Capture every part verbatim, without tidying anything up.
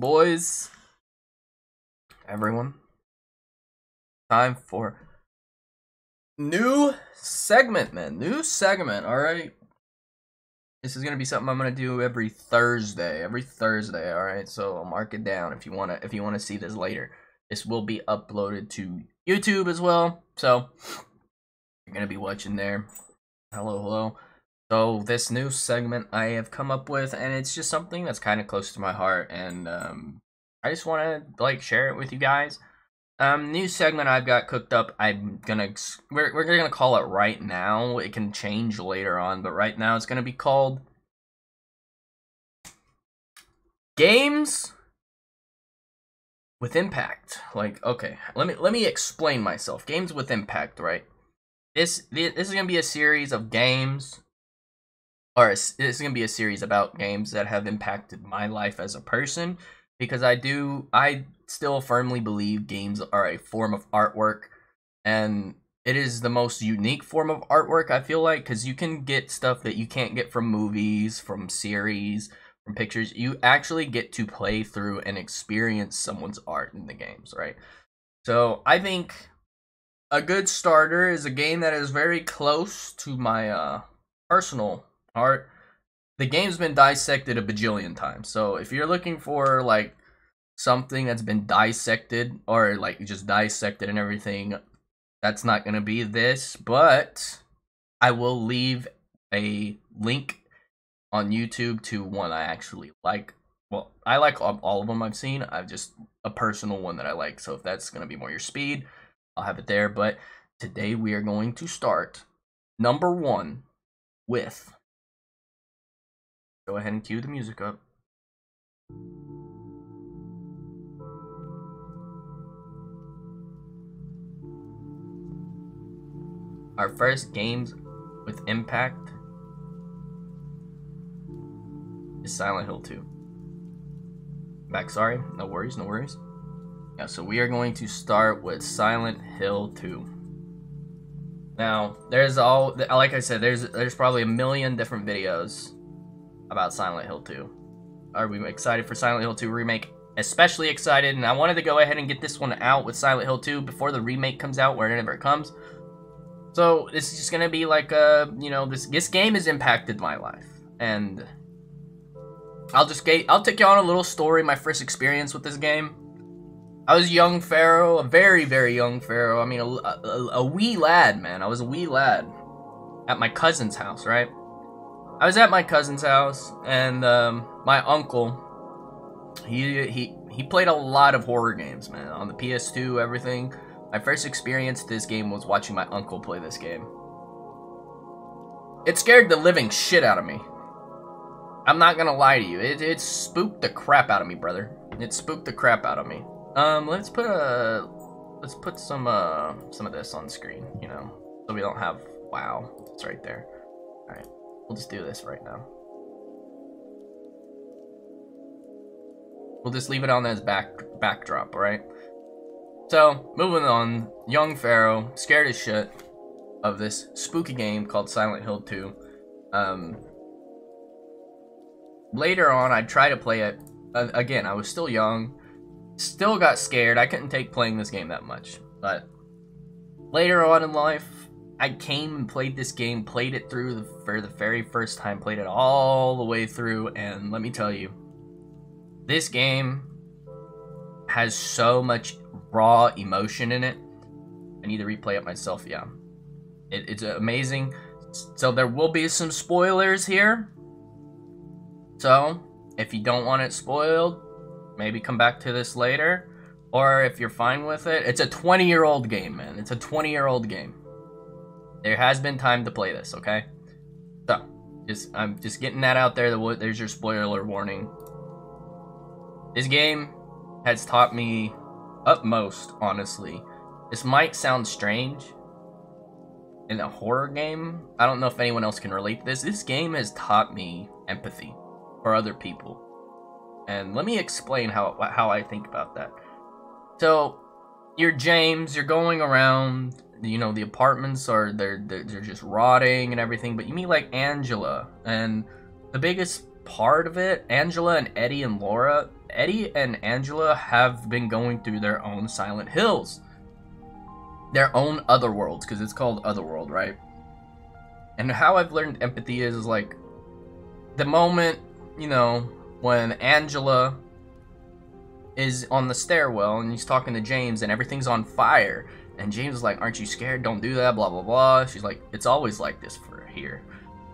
boys, everyone, time for new segment, man. New segment, all right? This is gonna be something I'm gonna do every Thursday, every Thursday, all right? So I'll mark it down if you wanna, if you wanna see this later. This will be uploaded to YouTube as well, so you're gonna be watching there. Hello, hello. So this new segment I have come up with, and it's just something that's kind of close to my heart, and um, I just want to like share it with you guys. Um, new segment I've got cooked up. I'm gonna we're we're gonna call it right now. It can change later on, but right now it's gonna be called Games with Impact. Like, okay, let me let me explain myself. Games with Impact, right? This this is gonna be a series of games. Or it's, it's going to be a series about games that have impacted my life as a person, because I do, I still firmly believe games are a form of artwork, and it is the most unique form of artwork, I feel like, because you can get stuff that you can't get from movies, from series, from pictures. You actually get to play through and experience someone's art in the games, right? So I think a good starter is a game that is very close to my uh, personal art. The game's been dissected a bajillion times, so if you're looking for like something that's been dissected, or like just dissected and everything, that's not gonna be this, but I will leave a link on YouTube to one I actually like. Well, I like all of them I've seen. I've just a personal one that I like, so if that's gonna be more your speed, I'll have it there. But today we are going to start number one with, go ahead and cue the music up. Our first Games with Impact is Silent Hill two. Back, sorry, no worries, no worries. Yeah, so we are going to start with Silent Hill two. Now, there's all, like I said, there's there's probably a million different videos about Silent Hill two. Are we excited for Silent Hill two remake? Especially excited, and I wanted to go ahead and get this one out with Silent Hill two before the remake comes out, whenever it comes. So this is just gonna be like a, you know, this this game has impacted my life, and I'll just get, I'll take you on a little story. My first experience with this game. I was young Pharaoh, a very very young Pharaoh. I mean, a, a, a wee lad, man. I was a wee lad at my cousin's house, right? I was at my cousin's house, and um, my uncle, he he he played a lot of horror games, man, on the P S two, everything. My first experience with this game was watching my uncle play this game. It scared the living shit out of me. I'm not gonna lie to you, it it spooked the crap out of me, brother. It spooked the crap out of me. Um, let's put a let's put some uh some of this on screen, you know, so we don't have, wow, it's right there. All right. We'll just do this right now. We'll just leave it on as back backdrop, alright? So, moving on. Young Pharaoh, scared as shit of this spooky game called Silent Hill two. Um, later on, I tried to play it. Uh, again, I was still young. Still got scared. I couldn't take playing this game that much. But later on in life, I came and played this game, played it through the, for the very first time, played it all the way through, and let me tell you, this game has so much raw emotion in it. I need to replay it myself, yeah. It, it's amazing. So there will be some spoilers here. So, if you don't want it spoiled, maybe come back to this later, or if you're fine with it, it's a twenty-year-old game, man. It's a twenty-year-old game. There has been time to play this, okay? So, just I'm just getting that out there. There's your spoiler warning. This game has taught me utmost, honestly. This might sound strange in a horror game. I don't know if anyone else can relate to this. This game has taught me empathy for other people. And let me explain how, how I think about that. So, you're James, you're going around, you know, the apartments are, they're, they're just rotting and everything, but you meet like Angela, and the biggest part of it. Angela and Eddie and Laura, Eddie and Angela have been going through their own Silent Hills, their own Otherworlds, because it's called Otherworld, right? And how I've learned empathy is, is like the moment, you know, when Angela is on the stairwell and he's talking to James and everything's on fire and James is like, aren't you scared, don't do that, blah blah blah. She's like, it's always like this for here.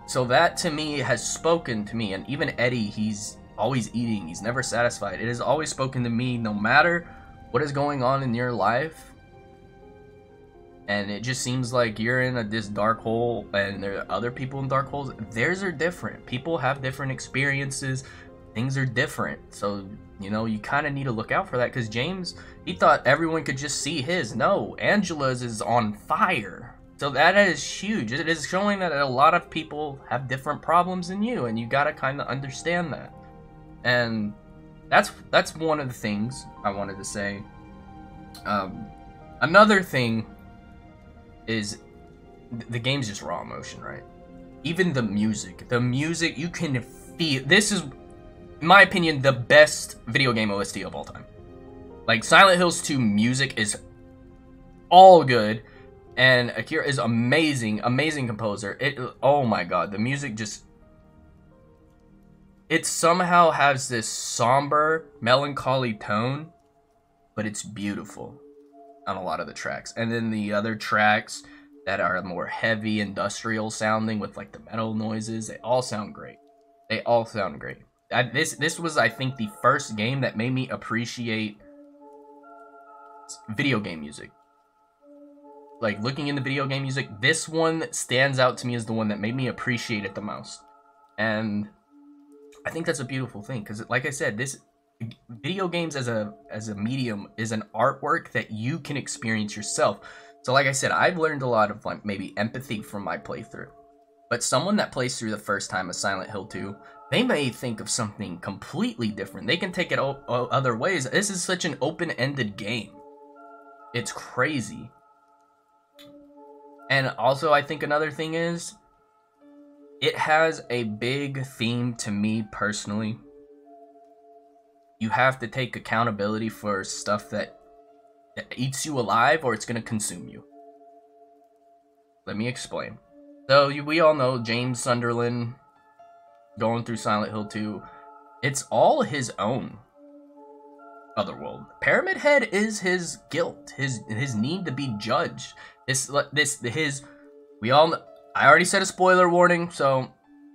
So that to me has spoken to me. And even Eddie, he's always eating, he's never satisfied. It has always spoken to me, no matter what is going on in your life. And it just seems like you're in a, this dark hole, and there are other people in dark holes. Theirs are different. People have different experiences. Things are different. So, you know, you kind of need to look out for that. Because James, he thought everyone could just see his. No, Angela's is on fire. So that is huge. It is showing that a lot of people have different problems than you. And you got to kind of understand that. And that's, that's one of the things I wanted to say. Um, another thing is the game's just raw emotion, right? Even the music. The music, you can feel. This is, in my opinion, the best video game O S T of all time. Like, Silent Hills two music is all good. And Akira is amazing, amazing composer. It, oh my god, the music just... it somehow has this somber, melancholy tone, but it's beautiful on a lot of the tracks. And then the other tracks that are more heavy, industrial sounding with like the metal noises, they all sound great. They all sound great. I, this, this was, I think, the first game that made me appreciate video game music. Like, looking into video game music, this one stands out to me as the one that made me appreciate it the most. And I think that's a beautiful thing, because like I said, this video games as a as a medium is an artwork that you can experience yourself. So like I said, I've learned a lot of like maybe empathy from my playthrough. But someone that plays through the first time of Silent Hill two, they may think of something completely different. They can take it other ways. This is such an open-ended game. It's crazy. And also, I think another thing is, it has a big theme to me personally. You have to take accountability for stuff that, that eats you alive, or it's going to consume you. Let me explain. So, you, we all know James Sunderland going through Silent Hill two. It's all his own Otherworld. Pyramid Head is his guilt, his his need to be judged. This, this, his, we all, I already said a spoiler warning, so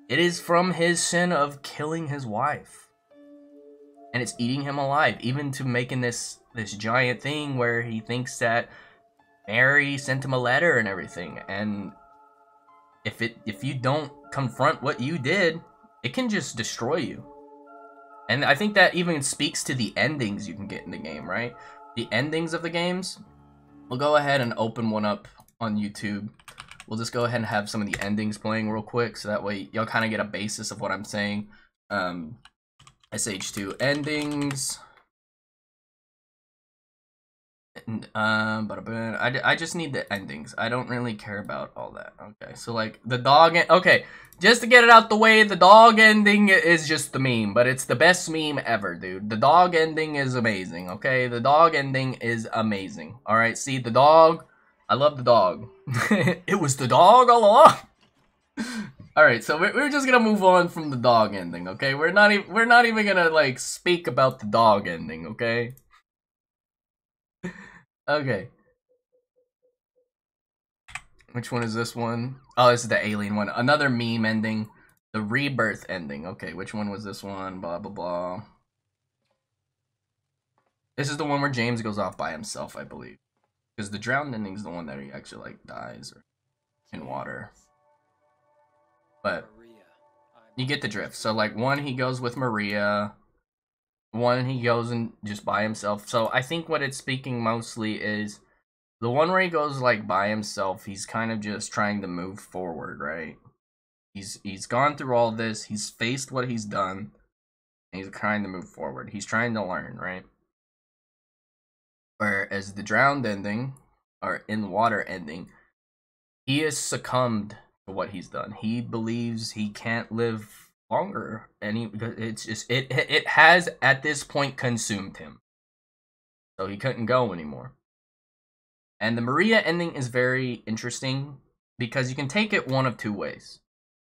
it is from his sin of killing his wife. And it's eating him alive, even to making this, this giant thing where he thinks that Mary sent him a letter and everything. And if it, if you don't confront what you did, it can just destroy you. And I think that even speaks to the endings you can get in the game, right? The endings of the games. We'll go ahead and open one up on YouTube. We'll just go ahead and have some of the endings playing real quick, so that way y'all kind of get a basis of what I'm saying. Um, S H two endings. And, um, I, I just need the endings. I don't really care about all that. Okay, so like the dog. Okay, just to get it out the way, the dog ending is just the meme, but it's the best meme ever, dude. The dog ending is amazing. Okay, the dog ending is amazing. All right, see the dog. I love the dog. It was the dog all along. All right, so we're, we're just gonna move on from the dog ending. Okay, we're not even we're not even gonna like speak about the dog ending. Okay. Okay. Which one is this one? Oh, this is the alien one. Another meme ending. The rebirth ending. Okay, which one was this one? Blah, blah, blah. This is the one where James goes off by himself, I believe. Because the drowned ending is the one that he actually, like, dies or in water. But you get the drift. So, like, one, he goes with Maria. One, he goes and just by himself. So I think what it's speaking mostly is the one where he goes like by himself, he's kind of just trying to move forward, right? He's he's gone through all this, he's faced what he's done, and he's trying to move forward. He's trying to learn, right? Whereas the drowned ending, or in water ending, he has succumbed to what he's done. He believes he can't live longer. And he, it's just it it has at this point consumed him, so he couldn't go anymore. And the Maria ending is very interesting because you can take it one of two ways.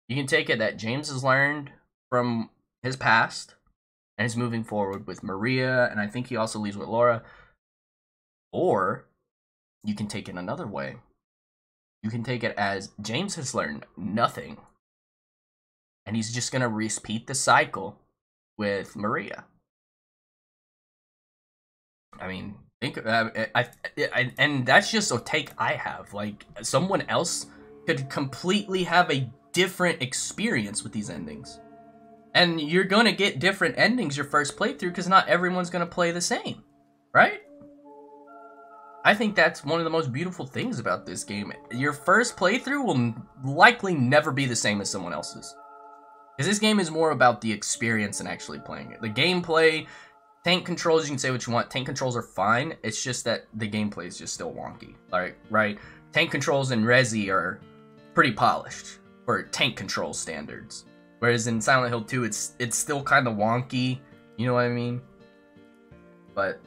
You can take it that James has learned from his past and is moving forward with Maria, and I think he also leaves with Laura. Or you can take it another way. You can take it as James has learned nothing, and he's just going to repeat the cycle with Maria. I mean, think uh, I, I, and that's just a take I have. Like, someone else could completely have a different experience with these endings. And you're going to get different endings your first playthrough because not everyone's going to play the same, right? I think that's one of the most beautiful things about this game. Your first playthrough will likely never be the same as someone else's, because this game is more about the experience and actually playing it. The gameplay, tank controls, you can say what you want. Tank controls are fine. It's just that the gameplay is just still wonky. Like, right? Tank controls in Resi are pretty polished for tank control standards. Whereas in Silent Hill two, it's it's still kind of wonky. You know what I mean? But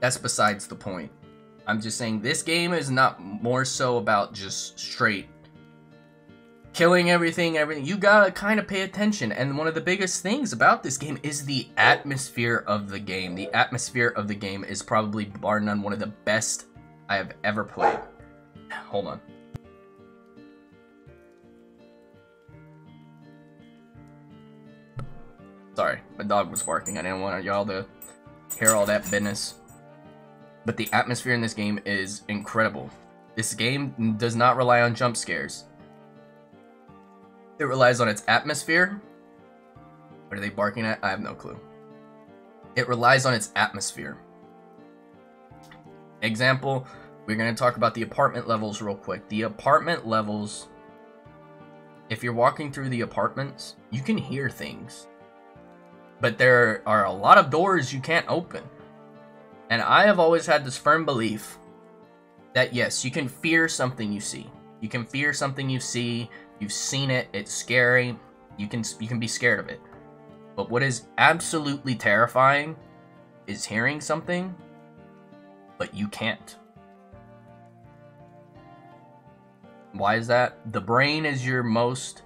that's besides the point. I'm just saying this game is not more so about just straight killing everything, everything. You gotta kind of pay attention. And one of the biggest things about this game is the atmosphere of the game. The atmosphere of the game is probably, bar none, one of the best I have ever played. Hold on. Sorry, my dog was barking. I didn't want y'all to hear all that business. But the atmosphere in this game is incredible. This game does not rely on jump scares. It relies on its atmosphere. What are they barking at? I have no clue. It relies on its atmosphere. Example, we're going to talk about the apartment levels real quick. The apartment levels, if you're walking through the apartments, you can hear things. But there are a lot of doors you can't open. And I have always had this firm belief that yes, you can fear something you see. You can fear something you see. You've seen it, it's scary, you can you can be scared of it. But what is absolutely terrifying is hearing something, but you can't. Why is that? The brain is your most,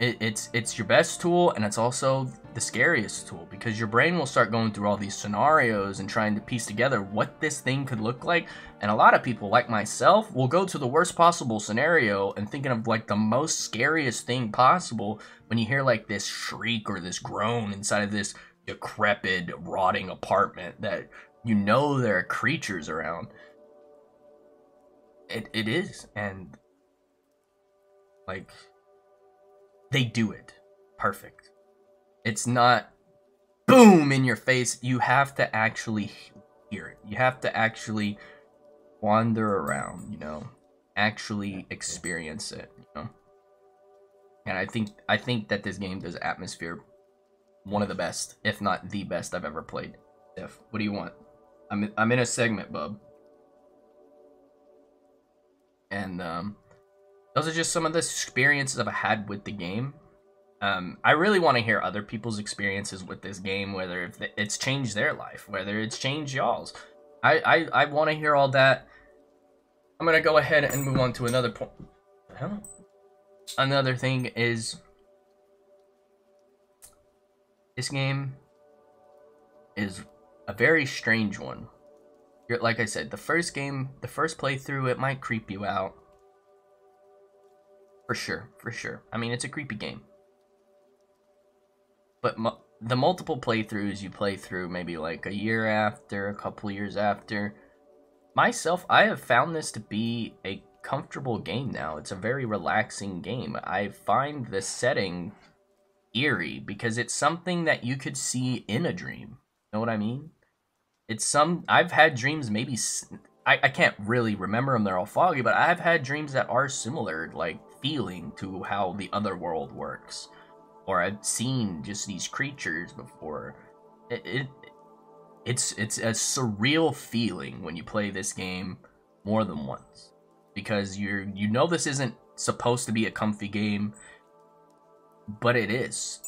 it, it's, it's your best tool, and it's also the scariest tool, because your brain will start going through all these scenarios and trying to piece together what this thing could look like. And a lot of people, like myself, will go to the worst possible scenario and thinking of like the most scariest thing possible when you hear like this shriek or this groan inside of this decrepit, rotting apartment that you know there are creatures around. It, it is, and like, they do it perfect. It's not boom in your face. You have to actually hear it. You have to actually wander around, you know, actually experience it, you know. And I think I think that this game does atmosphere one of the best, if not the best I've ever played. If, what do you want? I'm I'm in a segment, bub. And um, those are just some of the experiences I've had with the game. Um, I really want to hear other people's experiences with this game, whether if it's changed their life, whether it's changed y'all's. I, I, I want to hear all that. I'm going to go ahead and move on to another point. Well, another thing is, this game is a very strange one. You're, like I said, the first game, the first playthrough, it might creep you out. For sure, for sure. I mean, it's a creepy game. But mu the multiple playthroughs you play through, maybe like a year after, a couple years after. Myself, I have found this to be a comfortable game now. It's a very relaxing game. I find the setting eerie because it's something that you could see in a dream. You know what I mean? It's some, I've had dreams maybe, I, I can't really remember them, they're all foggy, but I've had dreams that are similar, like feeling to how the other world works. Or I've seen just these creatures before. It, it it's it's a surreal feeling when you play this game more than once, because you're you know this isn't supposed to be a comfy game. but it is.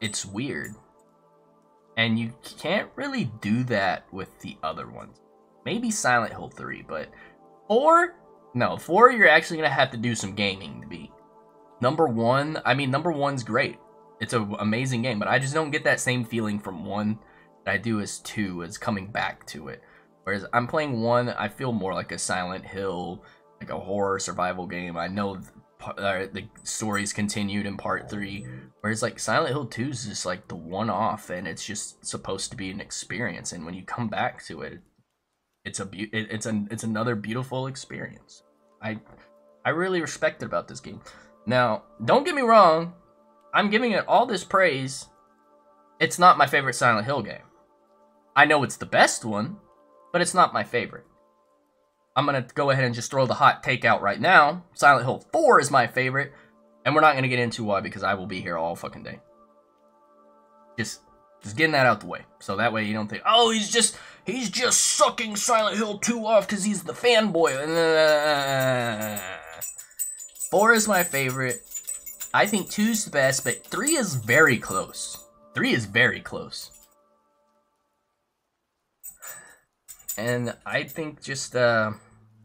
It's weird. And you can't really do that with the other ones. Maybe Silent Hill three, but four? No, four you're actually going to have to do some gaming to beat. Number one, I mean, number one's great. It's an amazing game, but I just don't get that same feeling from one that I do as two, as coming back to it. Whereas I'm playing one, I feel more like a Silent Hill, like a horror survival game. I know the, the story's continued in part three, whereas like Silent Hill two is just like the one-off, and it's just supposed to be an experience. And when you come back to it, it's a be it, it's an it's another beautiful experience. I I really respect it about this game. Now, don't get me wrong, I'm giving it all this praise. It's not my favorite Silent Hill game. I know it's the best one, but it's not my favorite. I'm going to go ahead and just throw the hot take out right now. Silent Hill four is my favorite, and we're not going to get into why because I will be here all fucking day. Just just getting that out the way. So that way you don't think, "Oh, he's just he's just sucking Silent Hill two off cuz he's the fanboy." four is my favorite. I think two's the best, but three is very close. three is very close. And I think just, uh,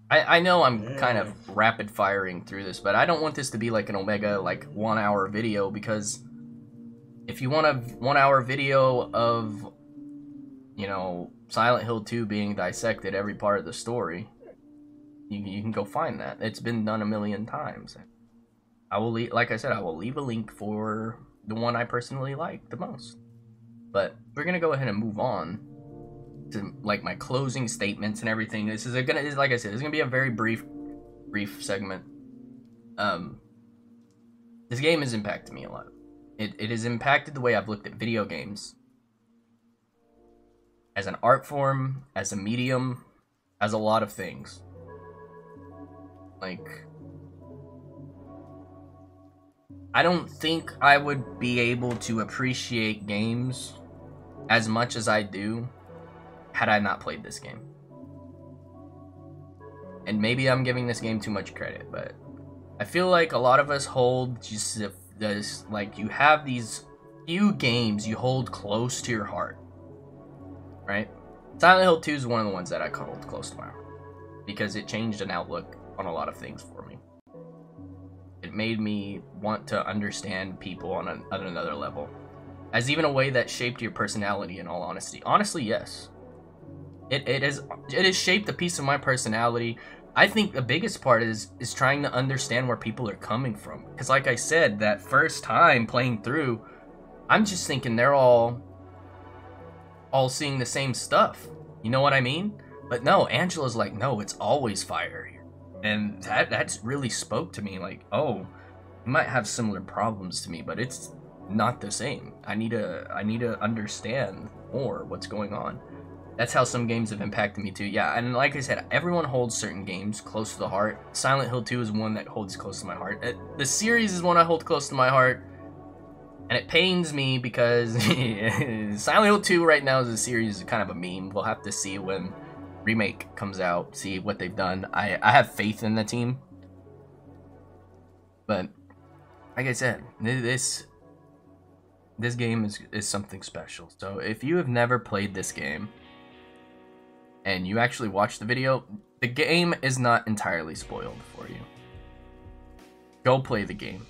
I, I know I'm kind of rapid-firing through this, but I don't want this to be like an Omega, like, one-hour video, because if you want a one-hour video of, you know, Silent Hill two being dissected every part of the story, you, you can go find that. It's been done a million times. I will, leave, like I said, I will leave a link for the one I personally like the most. But we're going to go ahead and move on to, like, my closing statements and everything. This is gonna, like I said, it's gonna be a very brief, brief segment. Um, this game has impacted me a lot. It it has impacted the way I've looked at video games as an art form, as a medium, as a lot of things. Like, I don't think I would be able to appreciate games as much as I do had I not played this game. And maybe I'm giving this game too much credit, but I feel like a lot of us hold just this, like, you have these few games you hold close to your heart, right? Silent Hill two is one of the ones that I hold close to my heart because it changed an outlook on a lot of things for me. It made me want to understand people on, an, on another level, as even a way that shaped your personality, in all honesty. Honestly, yes. It, it, has, it has shaped a piece of my personality. I think the biggest part is is trying to understand where people are coming from. Because like I said, that first time playing through, I'm just thinking they're all, all seeing the same stuff. You know what I mean? But no, Angela's like, no, it's always fire here. And that that's really spoke to me. Like, oh, you might have similar problems to me, but it's not the same. I need to, I need to understand more what's going on. That's how some games have impacted me too. Yeah, and like I said, everyone holds certain games close to the heart. Silent Hill two is one that holds close to my heart. It, the series is one I hold close to my heart. And it pains me because Silent Hill two right now is a series, kind of a meme. We'll have to see when Remake comes out, see what they've done. I, I have faith in the team. But like I said, this, this game is, is something special. So if you have never played this game, and you actually watch the video, the game is not entirely spoiled for you. Go play the game.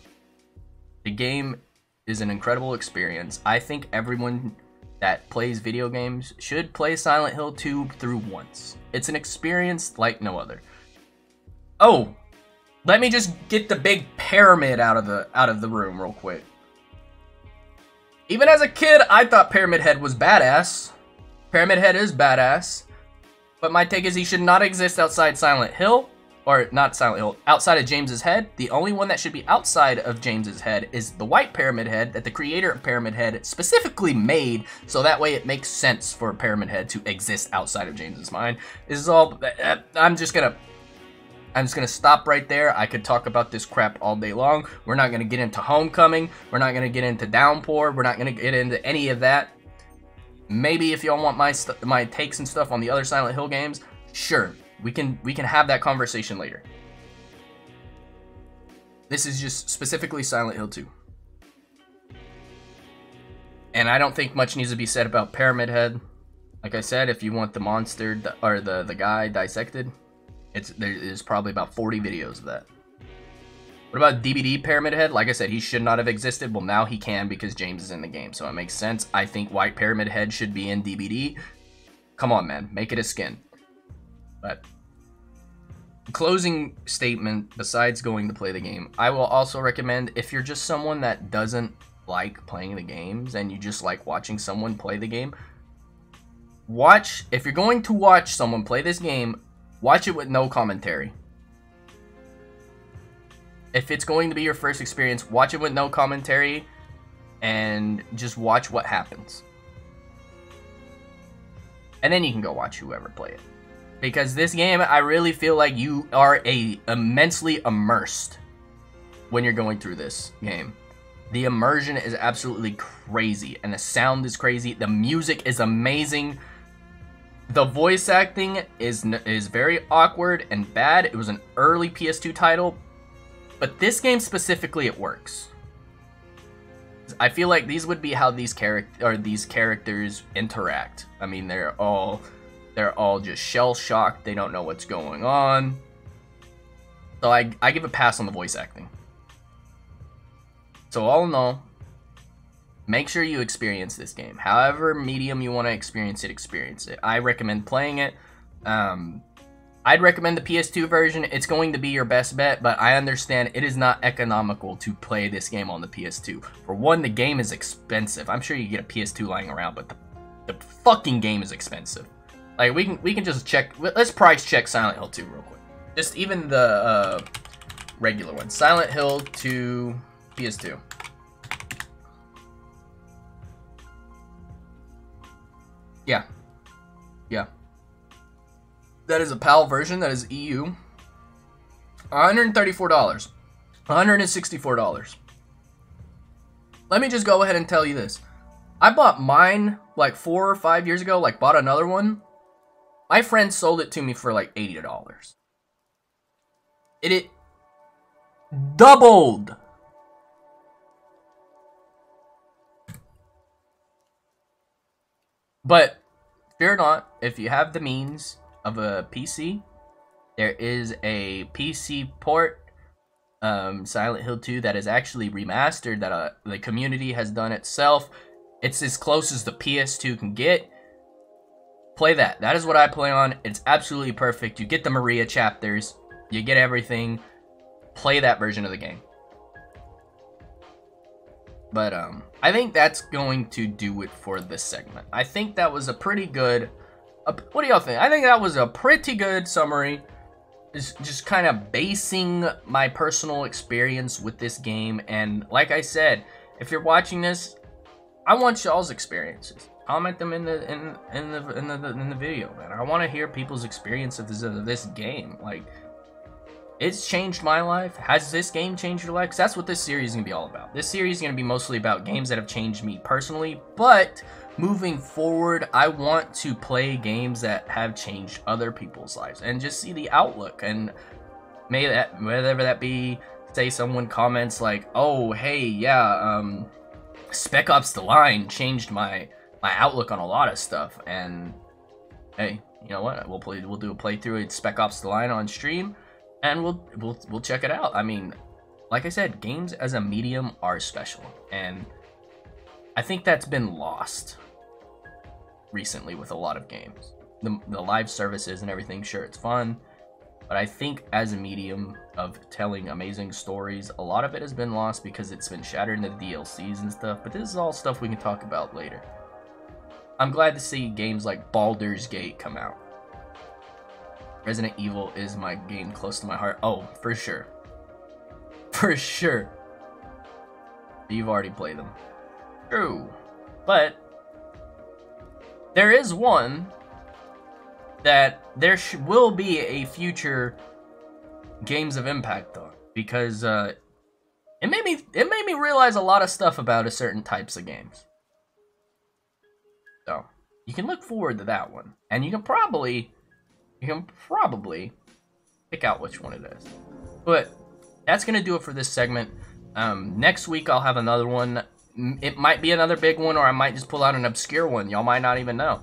The game is an incredible experience. I think everyone that plays video games should play Silent Hill two through once. It's an experience like no other. Oh, let me just get the big pyramid out of the out of the room real quick. Even as a kid, I thought Pyramid Head was badass. Pyramid Head is badass. But my take is he should not exist outside Silent Hill, or not Silent Hill, outside of James's head. The only one that should be outside of James's head is the white Pyramid Head that the creator of Pyramid Head specifically made, so that way it makes sense for Pyramid Head to exist outside of James's mind. This is all, I'm just gonna, I'm just gonna stop right there. I could talk about this crap all day long. We're not gonna get into Homecoming. We're not gonna get into Downpour. We're not gonna get into any of that. Maybe if y'all want my my takes and stuff on the other Silent Hill games, sure, we can we can have that conversation later. This is just specifically Silent Hill two. And I don't think much needs to be said about Pyramid Head. Like I said, if you want the monster or the the guy dissected, it's there is probably about forty videos of that. What about D B D Pyramid Head? Like I said, he should not have existed. Well, now he can because James is in the game, so it makes sense. I think White Pyramid Head should be in D B D. Come on, man, make it a skin. But closing statement, besides going to play the game, I will also recommend, if you're just someone that doesn't like playing the games and you just like watching someone play the game, watch, if you're going to watch someone play this game, watch it with no commentary. If it's going to be your first experience, watch it with no commentary and just watch what happens. And then you can go watch whoever play it. Because this game, I really feel like you are a immensely immersed when you're going through this game. The immersion is absolutely crazy, and the sound is crazy. The music is amazing. The voice acting is, is very awkward and bad. It was an early P S two title, but this game specifically, it works. I feel like these would be how these character or these characters interact. I mean, they're all they're all just shell-shocked. They don't know what's going on. So I I give a pass on the voice acting. So all in all, make sure you experience this game. However medium you want to experience it, experience it. I recommend playing it. Um, I'd recommend the P S two version. It's going to be your best bet, but I understand it is not economical to play this game on the P S two. For one, the game is expensive. I'm sure you get a P S two lying around, but the, the fucking game is expensive. Like, we can we can just check. Let's price check Silent Hill two real quick. Just even the uh, regular one. Silent Hill two P S two. Yeah. Yeah. That is a PAL version. That is E U. one hundred thirty-four dollars. one hundred sixty-four dollars. Let me just go ahead and tell you this. I bought mine like four or five years ago. Like, bought another one. My friend sold it to me for like eighty dollars. It, it doubled. But fear not, if you have the means of a P C, there is a P C port, um, Silent Hill two, that is actually remastered, that uh, the community has done itself. It's as close as the P S two can get. Play that. That is what I play on. It's absolutely perfect. You get the Maria chapters. You get everything. Play that version of the game. But um, I think that's going to do it for this segment. I think that was a pretty good... Uh, what do y'all think? I think that was a pretty good summary. It's just kind of basing my personal experience with this game. And like I said, if you're watching this, I want y'all's experiences. Comment them in the in in the in the, in the video, man. I want to hear people's experience of this, of this game. Like, it's changed my life. Has this game changed your life? Because that's what this series is going to be all about. This series is going to be mostly about games that have changed me personally. But moving forward, I want to play games that have changed other people's lives. And just see the outlook. And may that, whatever that be, say someone comments like, oh, hey, yeah, um, Spec Ops: The Line changed my, my outlook on a lot of stuff. And hey, you know what? We'll, play, we'll do a playthrough of Spec Ops: The Line on stream. And we'll, we'll we'll check it out. I mean, like I said, games as a medium are special. And I think that's been lost recently with a lot of games. The, the live services and everything, sure, it's fun. But I think as a medium of telling amazing stories, a lot of it has been lost because it's been shattered into D L Cs and stuff. But this is all stuff we can talk about later. I'm glad to see games like Baldur's Gate come out. Resident Evil is my game close to my heart. Oh, for sure. For sure. You've already played them. True. But there is one that there sh will be a future Games of Impact on, because uh, it made me it made me realize a lot of stuff about a certain types of games. So you can look forward to that one, and you can probably. You can probably pick out which one it is. But that's going to do it for this segment. Um, next week, I'll have another one. It might be another big one, or I might just pull out an obscure one. Y'all might not even know.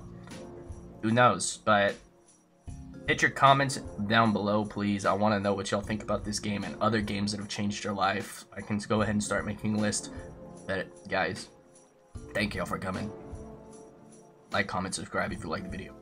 Who knows? But hit your comments down below, please. I want to know what y'all think about this game and other games that have changed your life. I can go ahead and start making a list. But guys, thank y'all for coming. Like, comment, subscribe if you like the video.